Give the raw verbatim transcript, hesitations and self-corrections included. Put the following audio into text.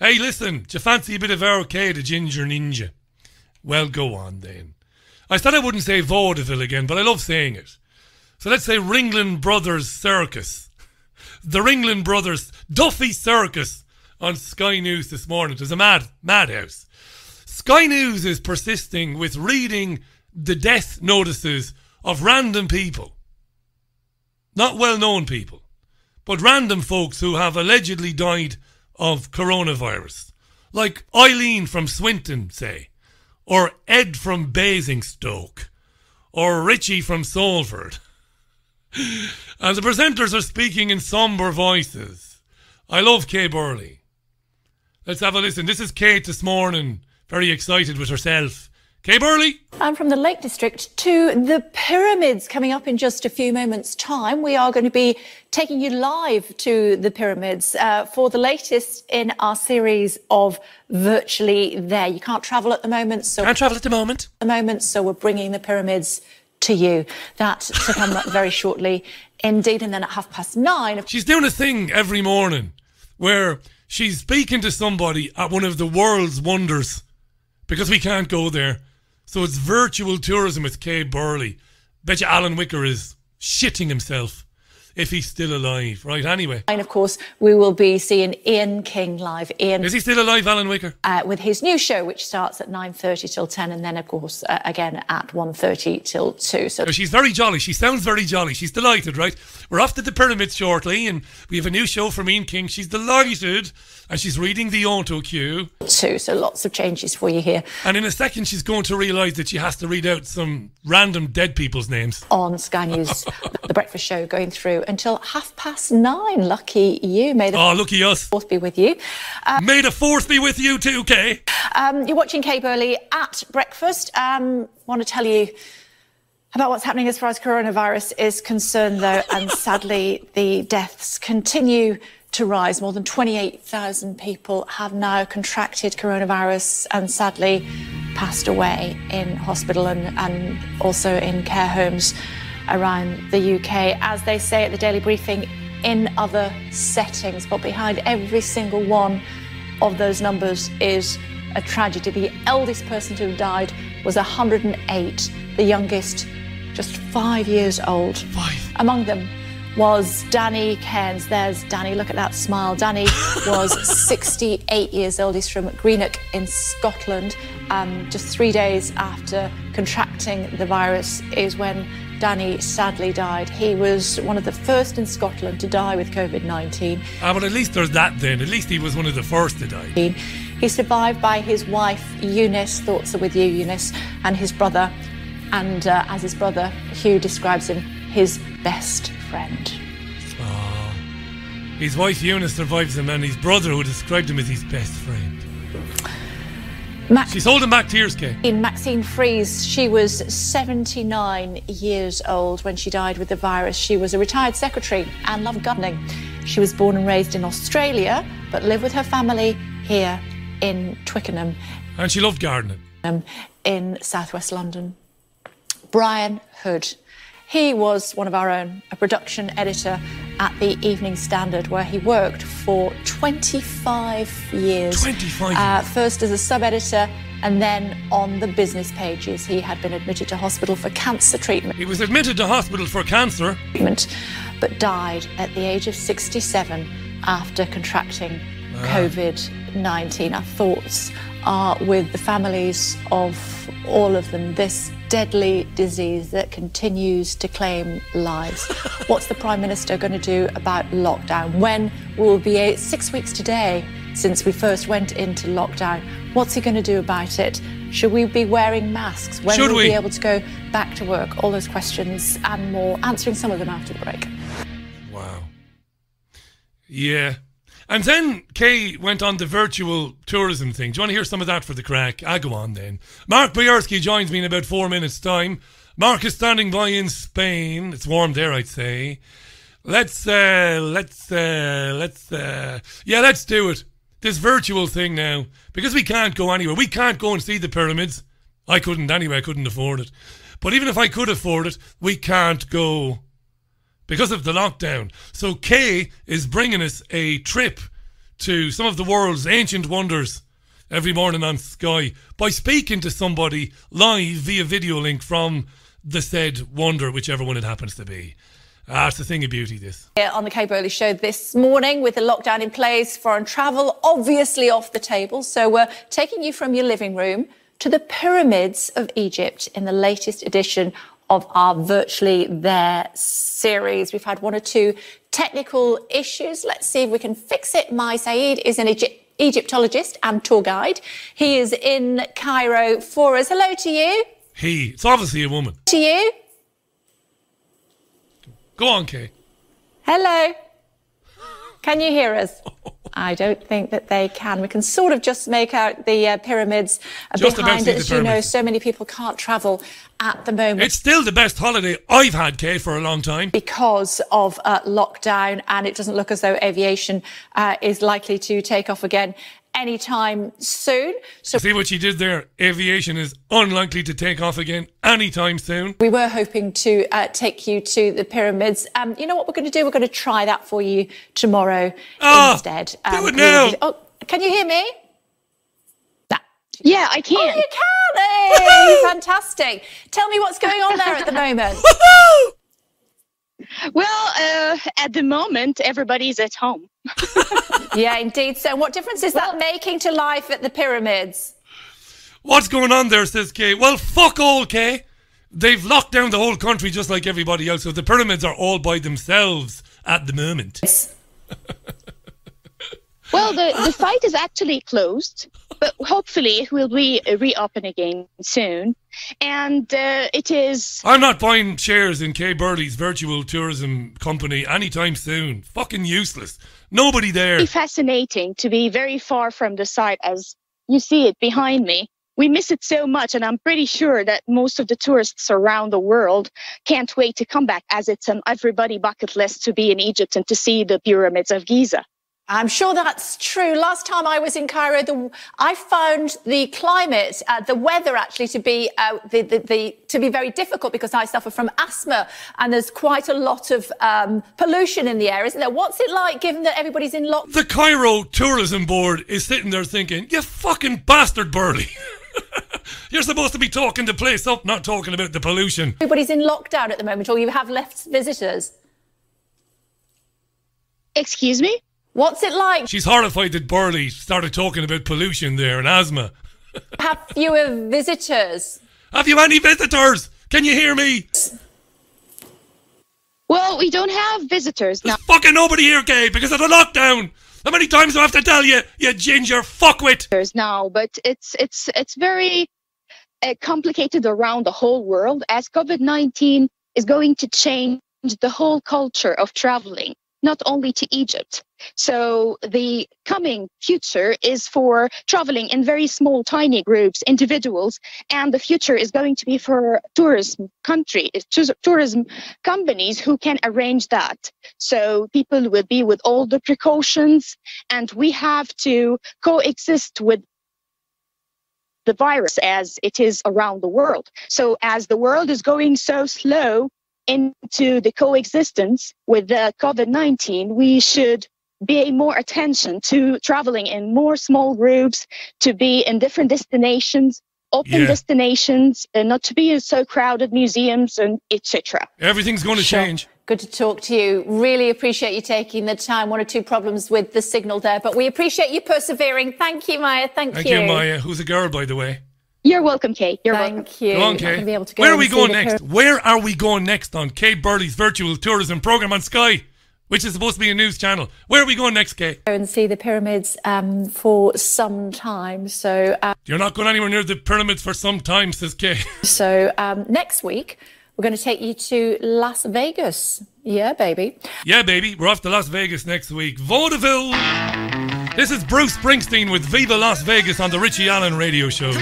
Hey, listen, do you fancy a bit of arcade, a ginger ninja? Well, go on then. I said I wouldn't say vaudeville again, but I love saying it. So let's say Ringling Brothers Circus. The Ringling Brothers Duffy Circus on Sky News this morning. It was a mad, madhouse. Sky News is persisting with reading the death notices of random people. Not well-known people, but random folks who have allegedly died of coronavirus. Like Eileen from Swinton, say. Or Ed from Basingstoke. Or Richie from Salford. And the presenters are speaking in sombre voices. I love Kay Burley. Let's have a listen. This is Kate this morning, very excited with herself. Kay Burley. And from the Lake District to the pyramids, coming up in just a few moments' time. We are going to be taking you live to the pyramids uh, for the latest in our series of Virtually There. You can't travel at the moment. So can't travel at the moment. At the moment, so we're bringing the pyramids to you. That to come up very shortly indeed. And then at half past nine. She's doing a thing every morning where she's speaking to somebody at one of the world's wonders because we can't go there. So it's virtual tourism with Kay Burley. Bet you Alan Wicker is shitting himself if he's still alive. Right, anyway. And of course, we will be seeing Ian King live. Ian, is he still alive, Alan Wicker? Uh, with his new show, which starts at nine thirty till ten, and then, of course, uh, again at one thirty till two. So she's very jolly. She sounds very jolly. She's delighted, right? We're off to the pyramids shortly, and we have a new show from Ian King. She's delighted, and she's reading the auto cue. Two, so lots of changes for you here. And in a second, she's going to realise that she has to read out some random dead people's names. On Sky News, the breakfast show going through until half past nine. Lucky you. May the oh, lucky us. Fourth be with you. Um, May the fourth be with you too, Kay. Um, you're watching Kay Burley at breakfast. Um, want to tell you about what's happening as far as coronavirus is concerned, though, and sadly the deaths continue to rise. More than twenty-eight thousand people have now contracted coronavirus and sadly passed away in hospital and, and also in care homes around the U K, as they say at the Daily Briefing, in other settings. But behind every single one of those numbers is a tragedy. The eldest person to have died was one hundred and eight, the youngest just five years old. Five. Among them was Danny Cairns. There's Danny, look at that smile. Danny was sixty-eight years old. He's from Greenock in Scotland. Um, just three days after contracting the virus is when Danny sadly died. He was one of the first in Scotland to die with COVID nineteen. Ah, but at least there's that then. At least he was one of the first to die. He's survived by his wife, Eunice. Thoughts are with you, Eunice. And his brother. And uh, as his brother, Hugh describes him, his best friend. Oh, his wife, Eunice, survives him, and his brother, who described him as his best friend. Max She's holding back tears, Kay. In Maxine Freeze, she was seventy-nine years old when she died with the virus. She was a retired secretary and loved gardening. She was born and raised in Australia, but lived with her family here in Twickenham. And she loved gardening. In southwest London. Brian Hood. He was one of our own, a production editor at the Evening Standard, where he worked for twenty-five years. twenty-five years. Uh, first as a sub-editor and then on the business pages. He had been admitted to hospital for cancer treatment. He was admitted to hospital for cancer. But died at the age of sixty-seven after contracting ah. COVID nineteen. Our thoughts are with the families of all of them. This deadly disease that continues to claim lives. What's the Prime Minister going to do about lockdown? When will be eight, six weeks today since we first went into lockdown? What's he going to do about it? Should we be wearing masks? When Should will we be able to go back to work? All those questions and more, answering some of them after the break. Wow. Yeah. And then Kay went on the virtual tourism thing. Do you want to hear some of that for the crack? I go on then. Mark Bajerski joins me in about four minutes' time. Mark is standing by in Spain. It's warm there, I'd say. Let's, uh, let's, uh, let's, uh, yeah, let's do it. This virtual thing now. Because we can't go anywhere. We can't go and see the pyramids. I couldn't anyway. I couldn't afford it. But even if I could afford it, we can't go. Because of the lockdown. So Kay is bringing us a trip to some of the world's ancient wonders every morning on Sky by speaking to somebody live via video link from the said wonder, whichever one it happens to be. Ah, it's a thing of beauty, this. Yeah, on the Kay Burley Show this morning, with the lockdown in place, foreign travel obviously off the table. So we're taking you from your living room to the pyramids of Egypt in the latest edition of our Virtually There series. We've had one or two technical issues. Let's see if we can fix it. My Saeed is an Egypt Egyptologist and tour guide. He is in Cairo for us. Hello to you. He. It's obviously a woman. To you. Go on, Kay. Hello. Can you hear us? I don't think that they can. We can sort of just make out the uh, pyramids just behind it. As you know, so many people can't travel at the moment. It's still the best holiday I've had, Kay, for a long time. Because of uh, lockdown, and it doesn't look as though aviation uh, is likely to take off again anytime soon. So see what she did there. Aviation is unlikely to take off again anytime soon. We were hoping to uh, take you to the pyramids. Um, you know what we're going to do? We're going to try that for you tomorrow oh, instead. Um, do it now. Oh, can you hear me? Nah. Yeah, I can. Oh, you can. Hey, fantastic. Tell me what's going on there at the moment. Well, uh, at the moment, everybody's at home. Yeah, indeed. So what difference is well, that making to life at the pyramids? What's going on there, says Kay? Well, fuck all, Kay. They've locked down the whole country just like everybody else, so the pyramids are all by themselves at the moment. Well, the, the site is actually closed, but hopefully it will be reopened again soon. And uh, it is... I'm not buying shares in Kay Burley's virtual tourism company anytime soon. Fucking useless. Nobody there. It's fascinating to be very far from the site as you see it behind me. We miss it so much, and I'm pretty sure that most of the tourists around the world can't wait to come back, as it's on everybody's bucket list to be in Egypt and to see the pyramids of Giza. I'm sure that's true. Last time I was in Cairo, the, I found the climate, uh, the weather actually to be uh, the, the, the, to be very difficult because I suffer from asthma and there's quite a lot of um, pollution in the air, isn't there? What's it like given that everybody's in lockdown? The Cairo Tourism Board is sitting there thinking, you fucking bastard, Burley. You're supposed to be talking the place up, not talking about the pollution. Everybody's in lockdown at the moment, or you have left visitors. Excuse me? What's it like? She's horrified that Burley started talking about pollution there and asthma. Have fewer visitors? Have you any visitors? Can you hear me? Well, we don't have visitors now. There's fucking nobody here, Kay, because of the lockdown. How many times do I have to tell you, you ginger fuckwit? There's now, but it's it's it's very uh, complicated around the whole world, as COVID nineteen is going to change the whole culture of traveling, not only to Egypt. So the coming future is for traveling in very small, tiny groups, individuals, and the future is going to be for tourism country, tourism companies who can arrange that. So people will be with all the precautions, and we have to coexist with the virus as it is around the world. So as the world is going so slow into the coexistence with the COVID nineteen, we should pay more attention to traveling in more small groups, to be in different destinations, open yeah. destinations, and not to be in so crowded museums and et cetera. Everything's going to sure. change. Good to talk to you. Really appreciate you taking the time. One or two problems with the signal there, but we appreciate you persevering. Thank you, Maya. Thank, Thank you. Thank you, Maya. Who's a girl, by the way? You're welcome, Kay. You're Thank welcome. Thank you. Go on, Kay. Be able to go Where are we going next? Where are we going next on Kay Burley's virtual tourism program on Sky, which is supposed to be a news channel? Where are we going next, Kay? And see the pyramids um, for some time. So um, you're not going anywhere near the pyramids for some time, says Kay. So um, next week we're going to take you to Las Vegas. Yeah, baby. Yeah, baby. We're off to Las Vegas next week. Vaudeville. This is Bruce Springsteen with Viva Las Vegas on the Richie Allen radio show.